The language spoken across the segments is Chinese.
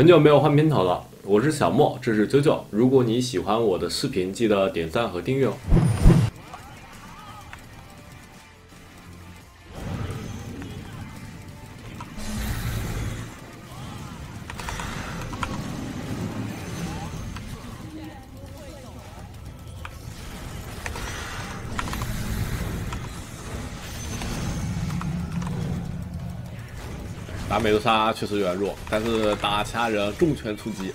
很久没有换片头了，我是小莫，这是啾啾。如果你喜欢我的视频，记得点赞和订阅哦。打美杜莎确实有点弱，但是打其他人重拳出击。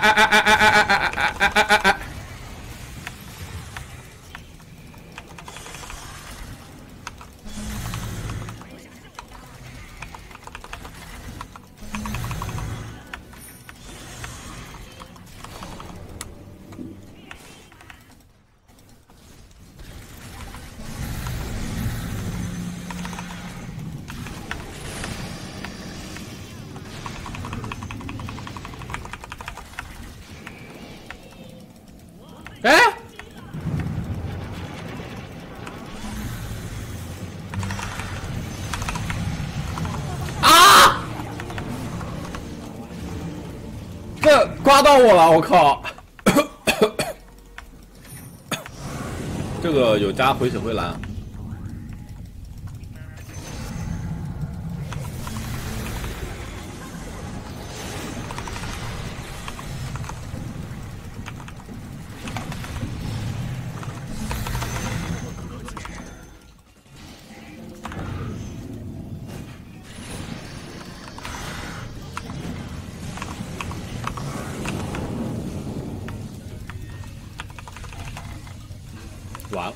这刮到我了，我靠！这个有加回血回蓝。完了，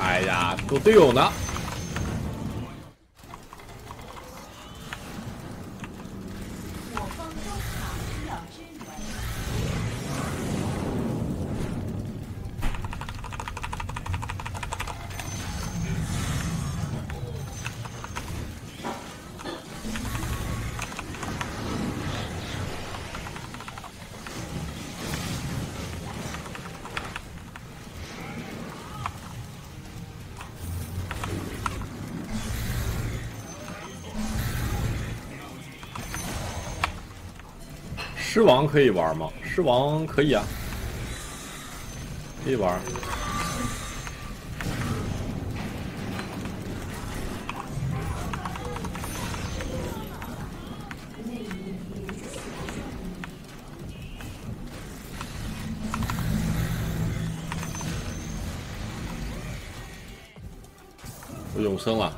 哎呀，有队友呢。狮王可以玩吗？狮王可以啊，可以玩。我永生了。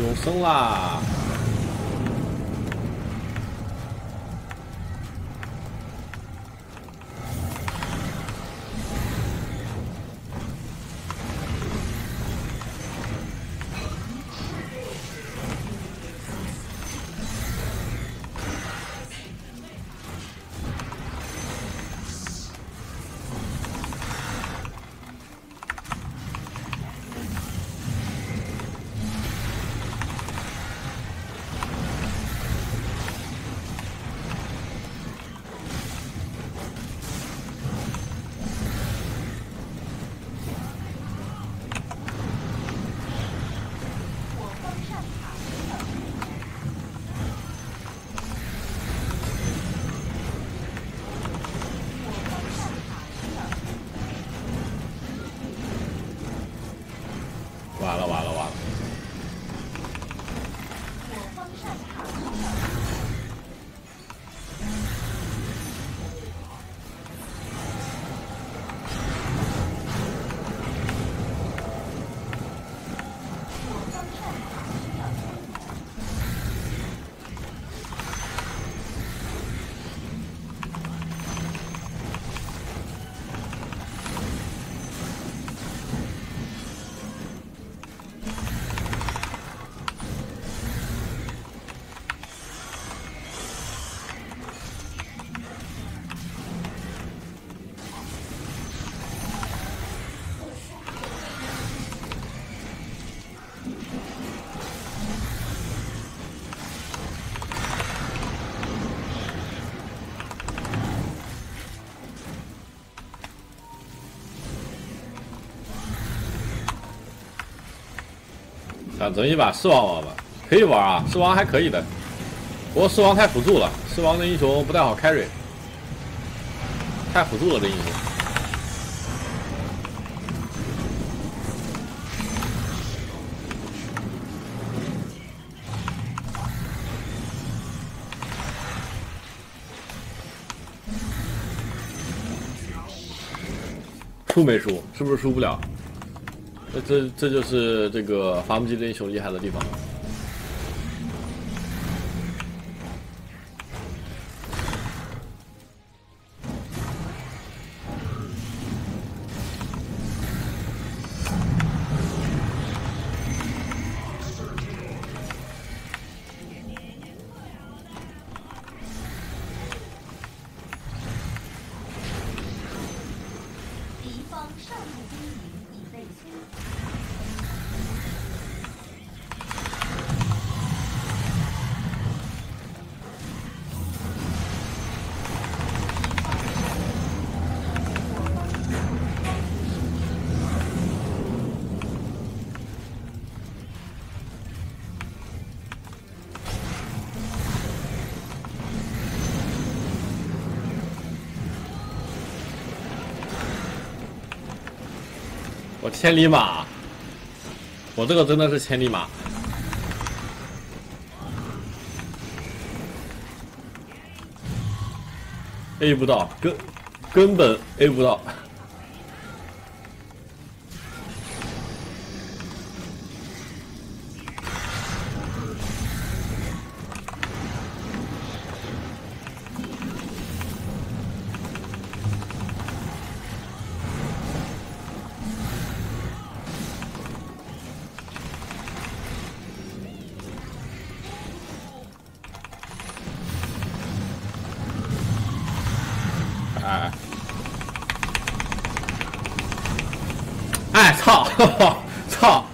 永生啦！啊，整一把狮王玩吧，可以玩啊，狮王还可以的。不过狮王太辅助了，狮王的英雄不太好 carry， 太辅助了这英雄。 输没输？是不是输不了？这就是这个伐木机的英雄厉害的地方。我千里马，我这个真的是千里马。A 不到，根本 A 不到。哎，操！操！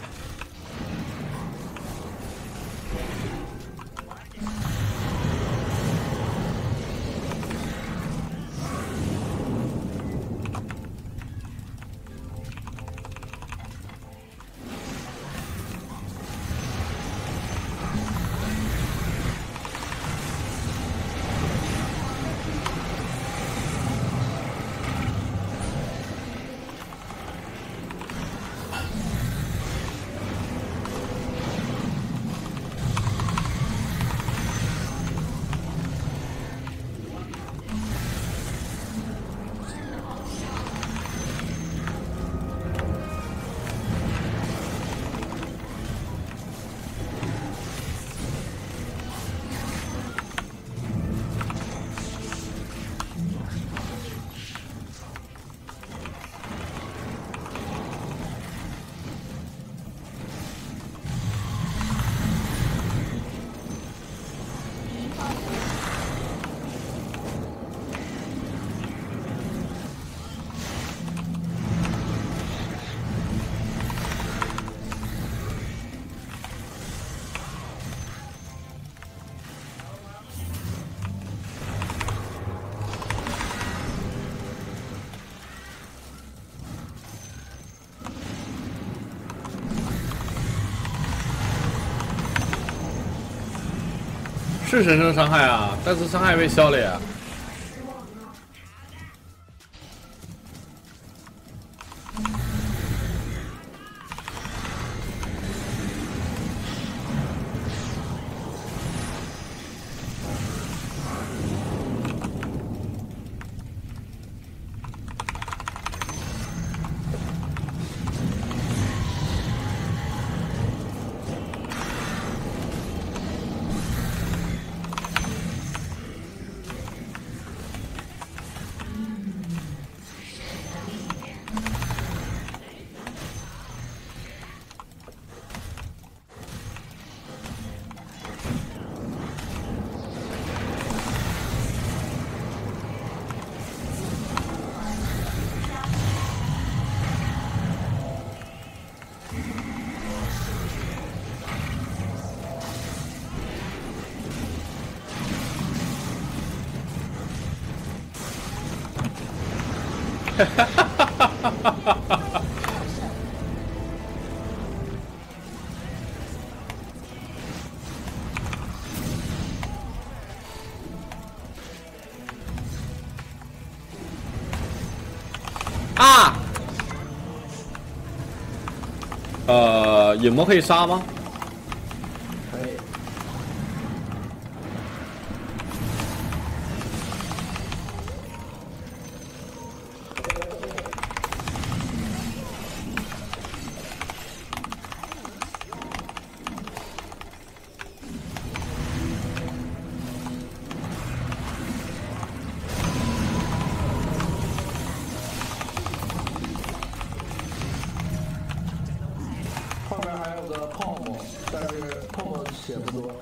是神圣伤害啊，但是伤害被消了呀。哈哈哈哈哈哈！影魔可以杀吗？可以。后面还有个泡沫，但是泡沫血不多。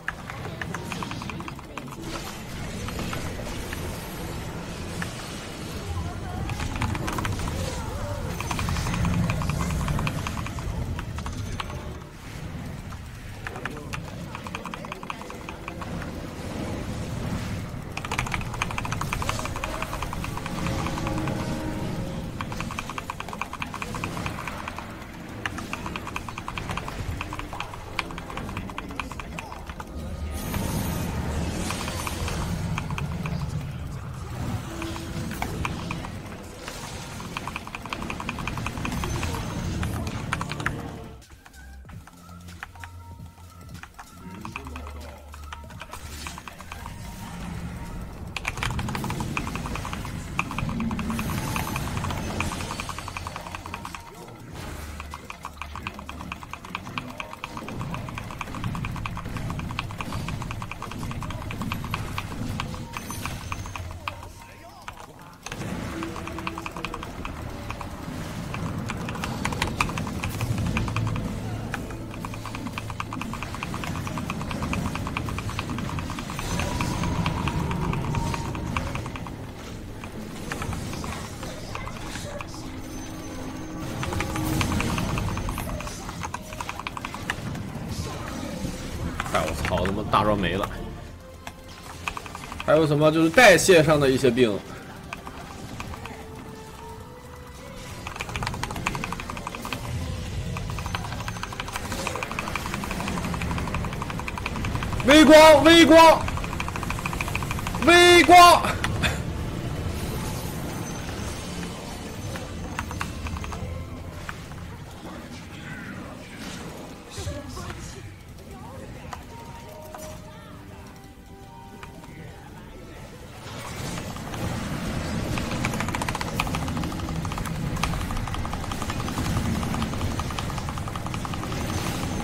好，他妈大招没了，还有什么就是代谢上的一些病。 微光，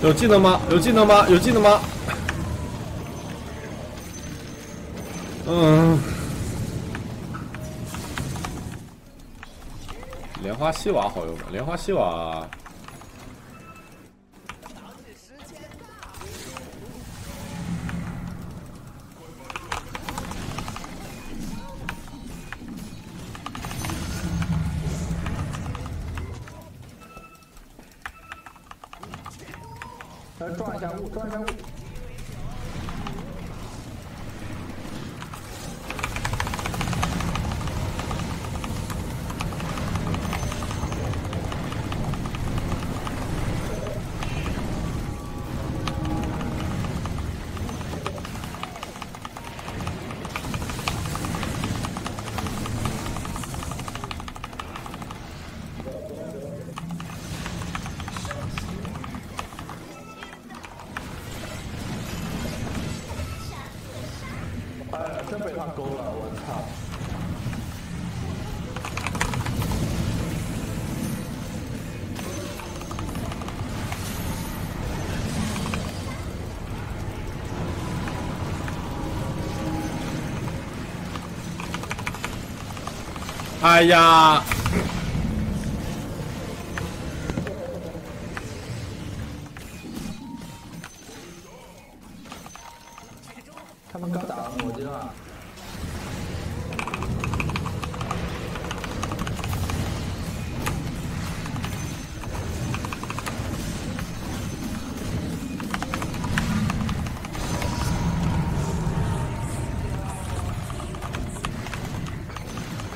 有技能吗？有技能吗？有技能吗？ 嗯，莲花西瓦好用吗？莲花西瓦，来撞一下雾，撞一下雾。 真被他勾了，我操！哎呀！ 他们刚打完魔晶啊！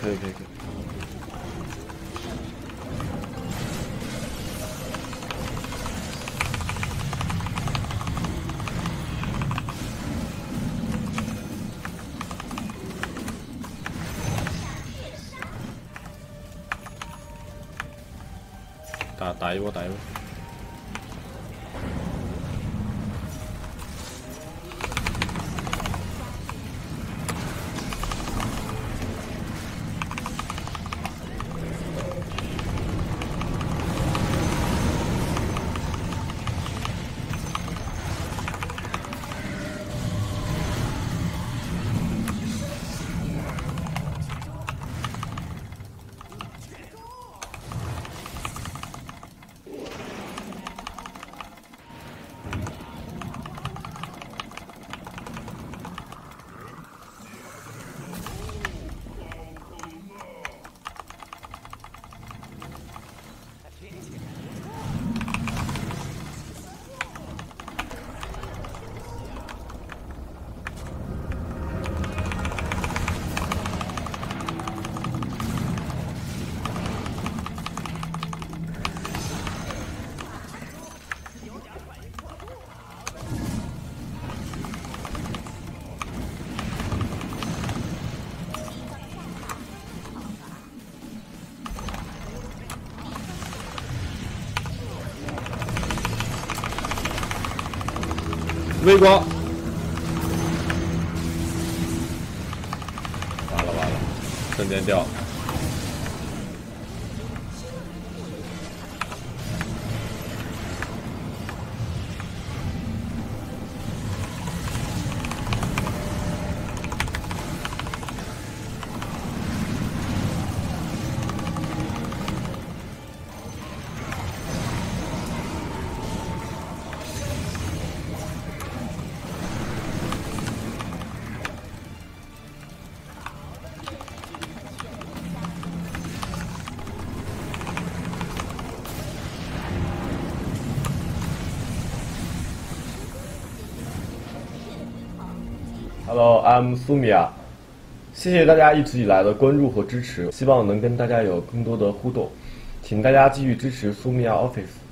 可以。 打一波。微光。完了完了，瞬间掉了。Hello, I'm Sumiya。谢谢大家一直以来的关注和支持，希望能跟大家有更多的互动，请大家继续支持 Sumiya Office。